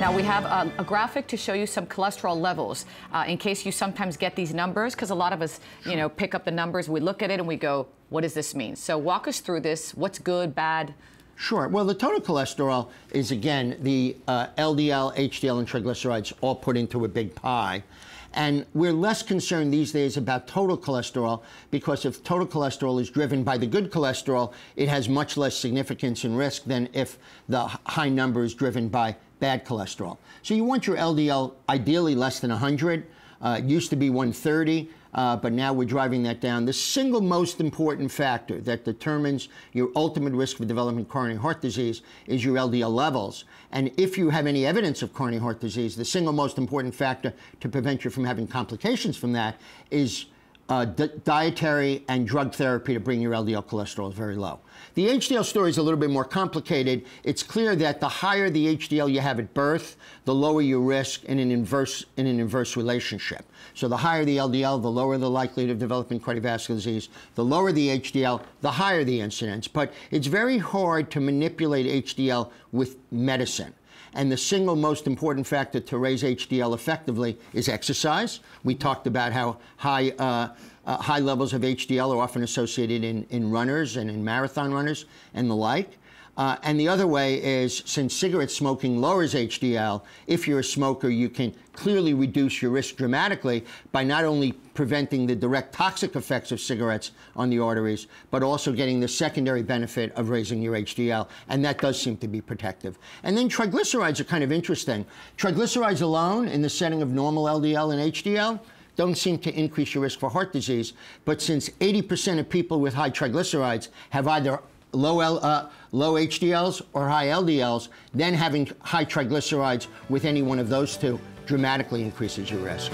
Now, we have a graphic to show you some cholesterol levels in case you sometimes get these numbers, because a lot of us, you know, pick up the numbers, we look at it and we go, what does this mean? So walk us through this. What's good, bad? Sure. Well, the total cholesterol is, again, the LDL, HDL, and triglycerides all put into a big pie. And we're less concerned these days about total cholesterol because if total cholesterol is driven by the good cholesterol, it has much less significance and risk than if the high number is driven by bad cholesterol. So you want your LDL ideally less than 100. It used to be 130. But now we're driving that down. The single most important factor that determines your ultimate risk for developing coronary heart disease is your LDL levels. And if you have any evidence of coronary heart disease, the single most important factor to prevent you from having complications from that is dietary and drug therapy to bring your LDL cholesterol very low. The HDL story is a little bit more complicated. It's clear that the higher the HDL you have at birth, the lower your risk in an inverse relationship. So the higher the LDL, the lower the likelihood of developing cardiovascular disease. The lower the HDL, the higher the incidence. But it's very hard to manipulate HDL with medicine. And the single most important factor to raise HDL effectively is exercise. We talked about how high levels of HDL are often associated in runners and in marathon runners and the like. And the other way is, since cigarette smoking lowers HDL, if you're a smoker, you can clearly reduce your risk dramatically by not only preventing the direct toxic effects of cigarettes on the arteries, but also getting the secondary benefit of raising your HDL. And that does seem to be protective. And then triglycerides are kind of interesting. Triglycerides alone, in the setting of normal LDL and HDL, don't seem to increase your risk for heart disease. But since 80% of people with high triglycerides have either low HDLs or high LDLs, then having high triglycerides with any one of those two dramatically increases your risk.